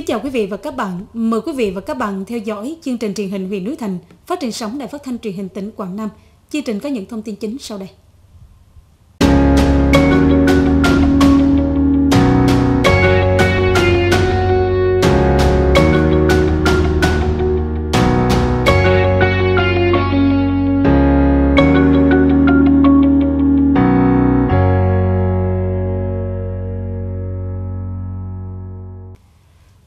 Kính chào quý vị và các bạn. Mời quý vị và các bạn theo dõi chương trình truyền hình huyện Núi Thành, phát trên sóng Đài Phát thanh Truyền hình tỉnh Quảng Nam. Chương trình có những thông tin chính sau đây.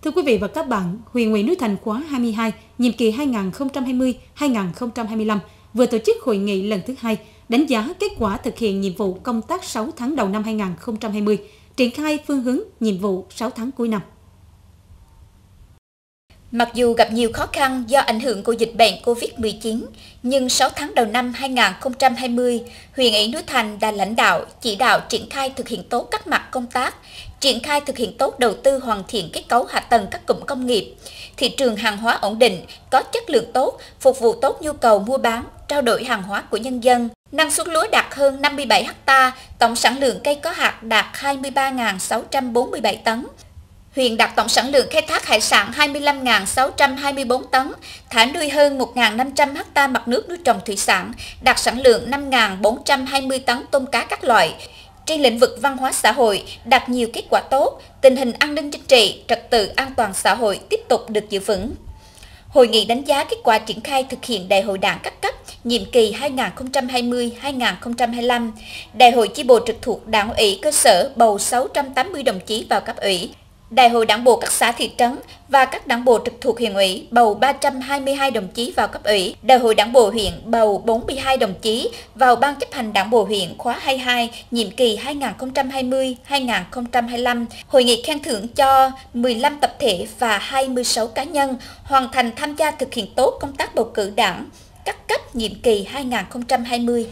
Thưa quý vị và các bạn, huyện ủy Núi Thành khóa 22, nhiệm kỳ 2020-2025 vừa tổ chức hội nghị lần thứ 2 đánh giá kết quả thực hiện nhiệm vụ công tác 6 tháng đầu năm 2020, triển khai phương hướng nhiệm vụ 6 tháng cuối năm. Mặc dù gặp nhiều khó khăn do ảnh hưởng của dịch bệnh COVID-19, nhưng 6 tháng đầu năm 2020, huyện ủy Núi Thành đã lãnh đạo, chỉ đạo triển khai thực hiện tốt các mặt công tác, triển khai thực hiện tốt đầu tư hoàn thiện kết cấu hạ tầng các cụm công nghiệp, thị trường hàng hóa ổn định, có chất lượng tốt, phục vụ tốt nhu cầu mua bán, trao đổi hàng hóa của nhân dân. Năng suất lúa đạt hơn 57 ha, tổng sản lượng cây có hạt đạt 23.647 tấn. Huyện đạt tổng sản lượng khai thác hải sản 25.624 tấn, thả nuôi hơn 1.500 ha mặt nước nuôi trồng thủy sản, đạt sản lượng 5.420 tấn tôm cá các loại. Trên lĩnh vực văn hóa xã hội, đạt nhiều kết quả tốt, tình hình an ninh chính trị, trật tự an toàn xã hội tiếp tục được giữ vững. Hội nghị đánh giá kết quả triển khai thực hiện Đại hội Đảng các cấp, nhiệm kỳ 2020-2025, Đại hội chi bộ trực thuộc Đảng ủy cơ sở bầu 680 đồng chí vào cấp ủy, Đại hội Đảng bộ các xã thị trấn và các đảng bộ trực thuộc huyện ủy bầu 322 đồng chí vào cấp ủy, Đại hội Đảng bộ huyện bầu 42 đồng chí vào Ban chấp hành Đảng bộ huyện khóa 22, nhiệm kỳ 2020-2025. Hội nghị khen thưởng cho 15 tập thể và 26 cá nhân hoàn thành tham gia thực hiện tốt công tác bầu cử Đảng các cấp nhiệm kỳ 2020-2025.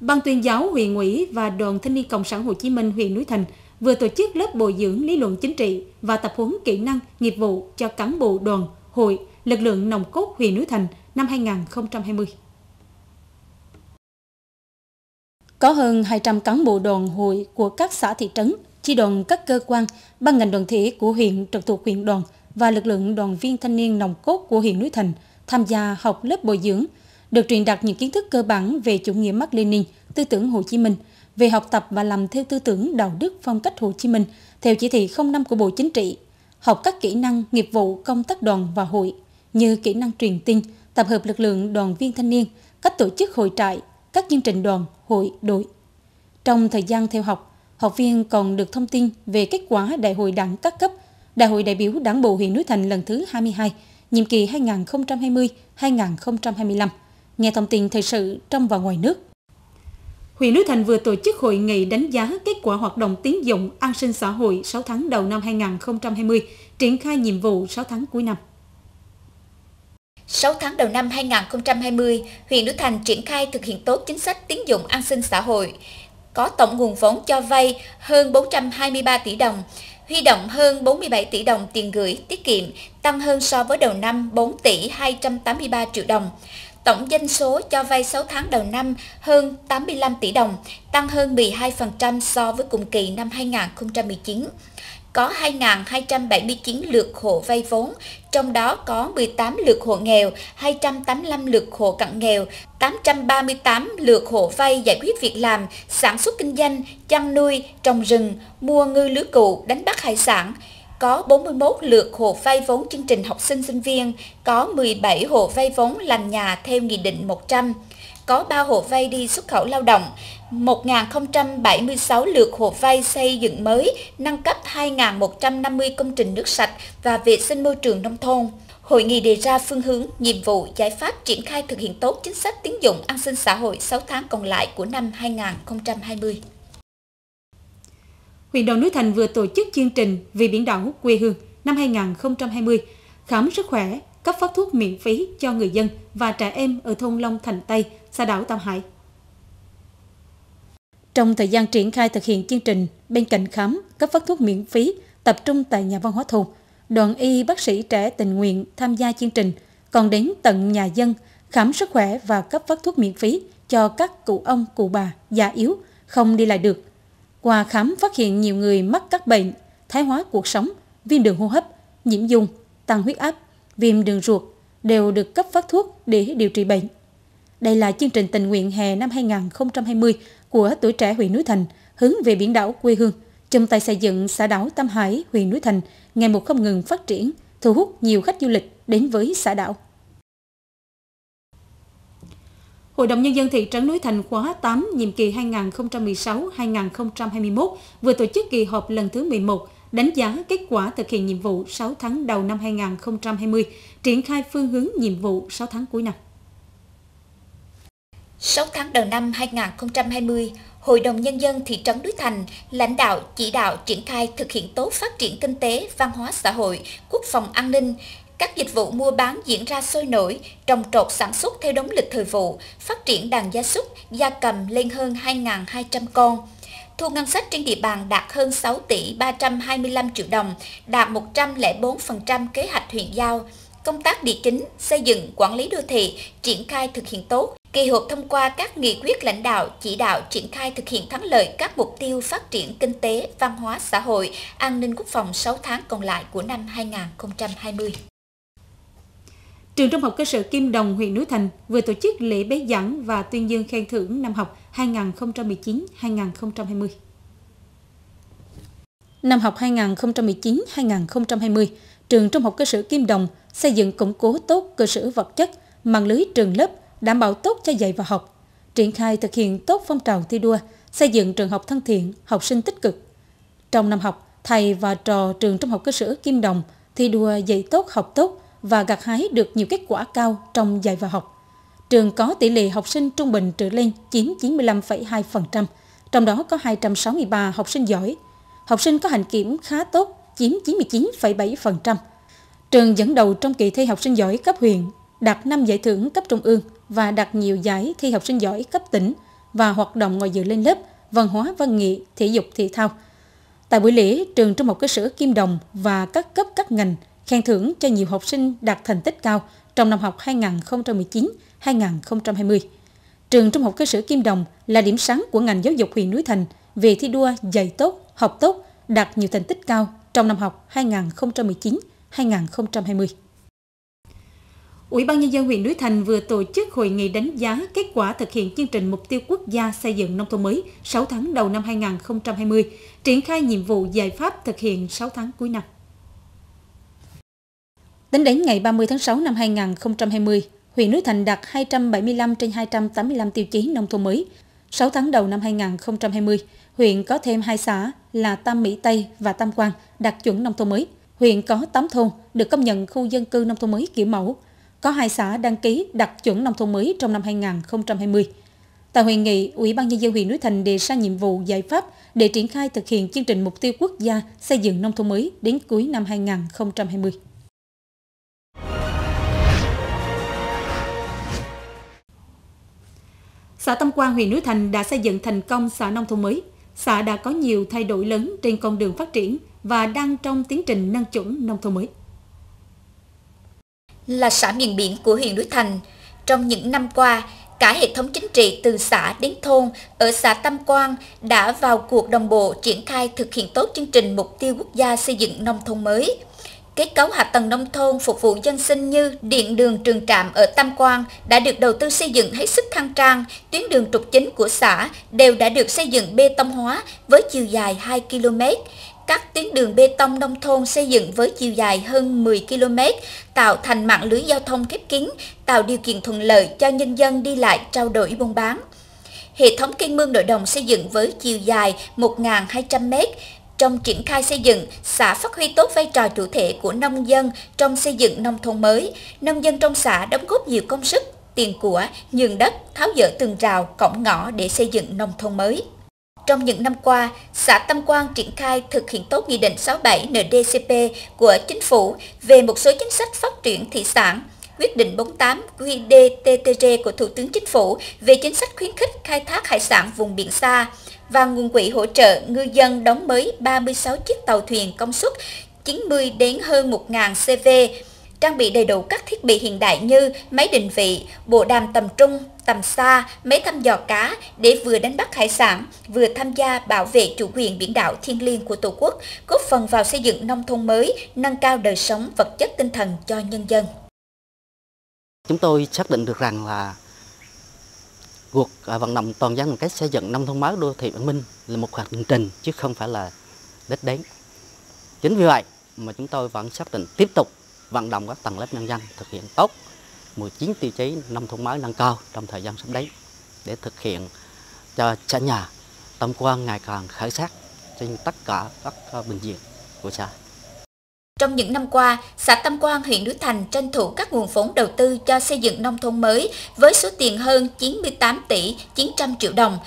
Ban tuyên giáo huyện ủy và Đoàn Thanh niên Cộng sản Hồ Chí Minh huyện Núi Thành vừa tổ chức lớp bồi dưỡng lý luận chính trị và tập huấn kỹ năng, nghiệp vụ cho cán bộ đoàn, hội, lực lượng nòng cốt huyện Núi Thành năm 2020. Có hơn 200 cán bộ đoàn hội của các xã thị trấn, chi đoàn các cơ quan, ban ngành đoàn thể của huyện trực thuộc huyện đoàn và lực lượng đoàn viên thanh niên nòng cốt của huyện Núi Thành tham gia học lớp bồi dưỡng, được truyền đạt những kiến thức cơ bản về chủ nghĩa Mác Lênin, tư tưởng Hồ Chí Minh, về học tập và làm theo tư tưởng đạo đức phong cách Hồ Chí Minh theo chỉ thị 05 của Bộ Chính trị, học các kỹ năng, nghiệp vụ, công tác đoàn và hội như kỹ năng truyền tin, tập hợp lực lượng đoàn viên thanh niên, cách tổ chức hội trại, các chương trình đoàn, hội, đội. Trong thời gian theo học, học viên còn được thông tin về kết quả Đại hội Đảng các cấp, Đại hội đại biểu Đảng bộ huyện Núi Thành lần thứ 22, nhiệm kỳ 2020-2025. Nghe thông tin thời sự trong và ngoài nước. Huyện Núi Thành vừa tổ chức hội nghị đánh giá kết quả hoạt động tín dụng an sinh xã hội 6 tháng đầu năm 2020, triển khai nhiệm vụ 6 tháng cuối năm. 6 tháng đầu năm 2020, huyện Núi Thành triển khai thực hiện tốt chính sách tín dụng an sinh xã hội, có tổng nguồn vốn cho vay hơn 423 tỷ đồng, huy động hơn 47 tỷ đồng tiền gửi tiết kiệm, tăng hơn so với đầu năm 4 tỷ 283 triệu đồng. Tổng doanh số cho vay 6 tháng đầu năm hơn 85 tỷ đồng, tăng hơn 12% so với cùng kỳ năm 2019. Có 2.279 lượt hộ vay vốn, trong đó có 18 lượt hộ nghèo, 285 lượt hộ cận nghèo, 838 lượt hộ vay giải quyết việc làm, sản xuất kinh doanh, chăn nuôi, trồng rừng, mua ngư lưới cụ, đánh bắt hải sản. Có 41 lượt hộ vay vốn chương trình học sinh sinh viên, có 17 hộ vay vốn làm nhà theo Nghị định 100, có 3 hộ vay đi xuất khẩu lao động, 1.076 lượt hộ vay xây dựng mới, nâng cấp 2.150 công trình nước sạch và vệ sinh môi trường nông thôn. Hội nghị đề ra phương hướng, nhiệm vụ, giải pháp triển khai thực hiện tốt chính sách tín dụng an sinh xã hội 6 tháng còn lại của năm 2020. Huyện Núi Thành vừa tổ chức chương trình Vì biển đảo quê hương năm 2020, khám sức khỏe, cấp phát thuốc miễn phí cho người dân và trẻ em ở thôn Long Thành Tây, xã đảo Tam Hải. Trong thời gian triển khai thực hiện chương trình, bên cạnh khám, cấp phát thuốc miễn phí tập trung tại nhà văn hóa thôn, đoàn y bác sĩ trẻ tình nguyện tham gia chương trình còn đến tận nhà dân khám sức khỏe và cấp phát thuốc miễn phí cho các cụ ông, cụ bà, già yếu, không đi lại được. qua khám phát hiện nhiều người mắc các bệnh thái hóa cuộc sống, viêm đường hô hấp, nhiễm trùng, tăng huyết áp, viêm đường ruột đều được cấp phát thuốc để điều trị bệnh. Đây là chương trình tình nguyện hè năm 2020 của Tuổi Trẻ huyện Núi Thành hướng về biển đảo quê hương, chung tay xây dựng xã đảo Tam Hải, huyện Núi Thành ngày một không ngừng phát triển, thu hút nhiều khách du lịch đến với xã đảo. Hội đồng Nhân dân thị trấn Núi Thành khóa 8 nhiệm kỳ 2016-2021 vừa tổ chức kỳ họp lần thứ 11 đánh giá kết quả thực hiện nhiệm vụ 6 tháng đầu năm 2020, triển khai phương hướng nhiệm vụ 6 tháng cuối năm. 6 tháng đầu năm 2020, Hội đồng Nhân dân thị trấn Núi Thành lãnh đạo chỉ đạo triển khai thực hiện tốt phát triển kinh tế, văn hóa xã hội, quốc phòng an ninh. Các dịch vụ mua bán diễn ra sôi nổi, trồng trọt sản xuất theo đúng lịch thời vụ, phát triển đàn gia súc, gia cầm lên hơn 2.200 con. Thu ngân sách trên địa bàn đạt hơn 6 tỷ 325 triệu đồng, đạt 104% kế hoạch huyện giao. Công tác địa chính, xây dựng, quản lý đô thị, triển khai thực hiện tốt. Kỳ họp thông qua các nghị quyết lãnh đạo, chỉ đạo triển khai thực hiện thắng lợi các mục tiêu phát triển kinh tế, văn hóa, xã hội, an ninh quốc phòng 6 tháng còn lại của năm 2020. Trường Trung học cơ sở Kim Đồng, huyện Núi Thành vừa tổ chức lễ bế giảng và tuyên dương khen thưởng năm học 2019-2020. Năm học 2019-2020, Trường Trung học cơ sở Kim Đồng xây dựng củng cố tốt cơ sở vật chất, mạng lưới trường lớp, đảm bảo tốt cho dạy và học, triển khai thực hiện tốt phong trào thi đua, xây dựng trường học thân thiện, học sinh tích cực. Trong năm học, thầy và trò Trường Trung học cơ sở Kim Đồng thi đua dạy tốt, học tốt và gặt hái được nhiều kết quả cao trong dạy và học. Trường có tỷ lệ học sinh trung bình trở lên chiếm 95,2%, trong đó có 263 học sinh giỏi. Học sinh có hạnh kiểm khá tốt chiếm 99,7%. Trường dẫn đầu trong kỳ thi học sinh giỏi cấp huyện, đạt 5 giải thưởng cấp trung ương và đạt nhiều giải thi học sinh giỏi cấp tỉnh và hoạt động ngoài giờ lên lớp, văn hóa, văn nghệ, thể dục, thể thao. Tại buổi lễ, Trường Trung học cơ sở Kim Đồng và các cấp các ngành khen thưởng cho nhiều học sinh đạt thành tích cao trong năm học 2019-2020. Trường Trung học cơ sở Kim Đồng là điểm sáng của ngành giáo dục huyện Núi Thành về thi đua dạy tốt, học tốt, đạt nhiều thành tích cao trong năm học 2019-2020. Ủy ban Nhân dân huyện Núi Thành vừa tổ chức hội nghị đánh giá kết quả thực hiện chương trình mục tiêu quốc gia xây dựng nông thôn mới 6 tháng đầu năm 2020, triển khai nhiệm vụ giải pháp thực hiện 6 tháng cuối năm. Tính đến ngày 30 tháng 6 năm 2020, huyện Núi Thành đạt 275 trên 285 tiêu chí nông thôn mới. 6 tháng đầu năm 2020, huyện có thêm 2 xã là Tam Mỹ Tây và Tam Quan đạt chuẩn nông thôn mới. Huyện có 8 thôn được công nhận khu dân cư nông thôn mới kiểu mẫu. Có 2 xã đăng ký đạt chuẩn nông thôn mới trong năm 2020. Tại hội nghị, Ủy ban Nhân dân huyện Núi Thành đề ra nhiệm vụ giải pháp để triển khai thực hiện chương trình mục tiêu quốc gia xây dựng nông thôn mới đến cuối năm 2020. Xã Tam Quan, huyện Núi Thành đã xây dựng thành công xã nông thôn mới. Xã đã có nhiều thay đổi lớn trên con đường phát triển và đang trong tiến trình nâng chuẩn nông thôn mới. Là xã miền biển của huyện Núi Thành, trong những năm qua, cả hệ thống chính trị từ xã đến thôn ở xã Tam Quang đã vào cuộc đồng bộ triển khai thực hiện tốt chương trình mục tiêu quốc gia xây dựng nông thôn mới. Kết cấu hạ tầng nông thôn phục vụ dân sinh như điện, đường, trường trạm ở Tam Quang đã được đầu tư xây dựng hết sức khang trang, tuyến đường trục chính của xã đều đã được xây dựng bê tông hóa với chiều dài 2 km. Các tuyến đường bê tông nông thôn xây dựng với chiều dài hơn 10 km, tạo thành mạng lưới giao thông khép kín, tạo điều kiện thuận lợi cho nhân dân đi lại trao đổi buôn bán. Hệ thống kênh mương nội đồng xây dựng với chiều dài 1.200 m. Trong triển khai xây dựng, xã phát huy tốt vai trò chủ thể của nông dân trong xây dựng nông thôn mới. Nông dân trong xã đóng góp nhiều công sức, tiền của, nhường đất, tháo dỡ tường rào, cổng ngõ để xây dựng nông thôn mới. Trong những năm qua, xã Tam Quan triển khai thực hiện tốt Nghị định 67/NĐCP của Chính phủ về một số chính sách phát triển thị sản, Quyết định 48/QĐ-TTg của Thủ tướng Chính phủ về chính sách khuyến khích khai thác hải sản vùng biển xa và nguồn quỹ hỗ trợ ngư dân đóng mới 36 chiếc tàu thuyền công suất 90 đến hơn 1.000 CV. trang bị đầy đủ các thiết bị hiện đại như máy định vị, bộ đàm tầm trung, tầm xa, máy thăm dò cá để vừa đánh bắt hải sản, vừa tham gia bảo vệ chủ quyền biển đảo thiêng liêng của Tổ quốc, góp phần vào xây dựng nông thôn mới, nâng cao đời sống vật chất tinh thần cho nhân dân. Chúng tôi xác định được rằng là cuộc vận động toàn dân một cách xây dựng nông thôn mới, đô thị văn minh là một hành trình chứ không phải là đích đến. Chính vì vậy mà chúng tôi vẫn xác định tiếp tục vận động các tầng lớp nhân dân thực hiện tốt 19 tiêu chí nông thôn mới nâng cao trong thời gian sắp đến để thực hiện cho xã nhà Tam Quan ngày càng khởi sắc trên tất cả các bình diện của xã. Trong những năm qua, xã Tam Quan, huyện Núi Thành tranh thủ các nguồn vốn đầu tư cho xây dựng nông thôn mới với số tiền hơn 98 tỷ 900 triệu đồng.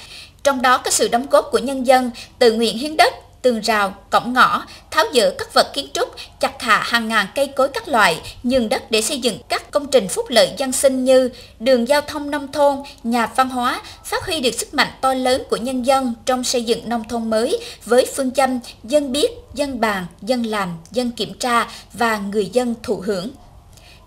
Trong đó có sự đóng góp của nhân dân, tự nguyện hiến đất, tường rào, cổng ngõ, tháo dỡ các vật kiến trúc, chặt hạ hàng ngàn cây cối các loại, nhường đất để xây dựng các công trình phúc lợi dân sinh như đường giao thông nông thôn, nhà văn hóa, phát huy được sức mạnh to lớn của nhân dân trong xây dựng nông thôn mới với phương châm dân biết, dân bàn, dân làm, dân kiểm tra và người dân thụ hưởng.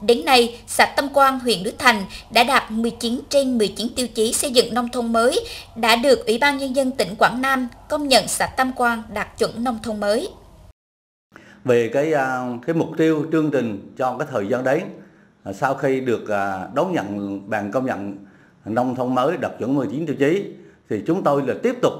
Đến nay, xã Tam Quan, huyện Núi Thành đã đạt 19 trên 19 tiêu chí xây dựng nông thôn mới, đã được Ủy ban Nhân dân tỉnh Quảng Nam công nhận xã Tam Quan đạt chuẩn nông thôn mới. Về cái mục tiêu chương trình cho cái thời gian đấy, sau khi được đón nhận bằng công nhận nông thôn mới đạt chuẩn 19 tiêu chí, thì chúng tôi là tiếp tục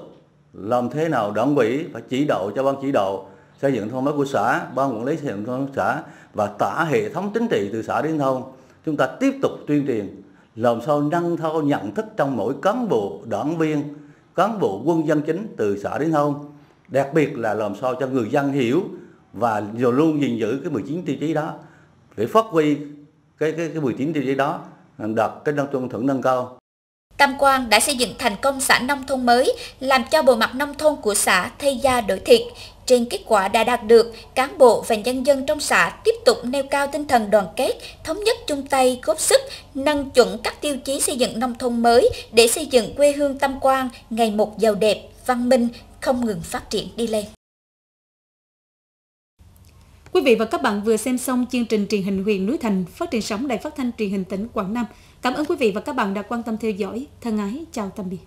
làm thế nào đảng ủy phải chỉ đạo cho ban chỉ đạo xây dựng nông thôn mới của xã, ban quản lý xây dựng nông thôn mới của xã và cả hệ thống chính trị từ xã đến thôn, chúng ta tiếp tục tuyên truyền làm sao nâng cao nhận thức trong mỗi cán bộ đảng viên, cán bộ quân dân chính từ xã đến thôn, đặc biệt là làm sao cho người dân hiểu và luôn gìn giữ cái 19 tiêu chí đó để phát huy cái 19 tiêu chí đó đạt cái nông thôn nâng cao. Tam Quan đã xây dựng thành công xã nông thôn mới, làm cho bộ mặt nông thôn của xã thay da đổi thịt. Trên kết quả đã đạt được, cán bộ và nhân dân trong xã tiếp tục nêu cao tinh thần đoàn kết, thống nhất chung tay góp sức, nâng chuẩn các tiêu chí xây dựng nông thôn mới để xây dựng quê hương Tam Quan ngày một giàu đẹp, văn minh, không ngừng phát triển đi lên. Quý vị và các bạn vừa xem xong chương trình truyền hình huyện Núi Thành phát trên sóng Đài Phát thanh Truyền hình tỉnh Quảng Nam. Cảm ơn quý vị và các bạn đã quan tâm theo dõi. Thân ái, chào tạm biệt.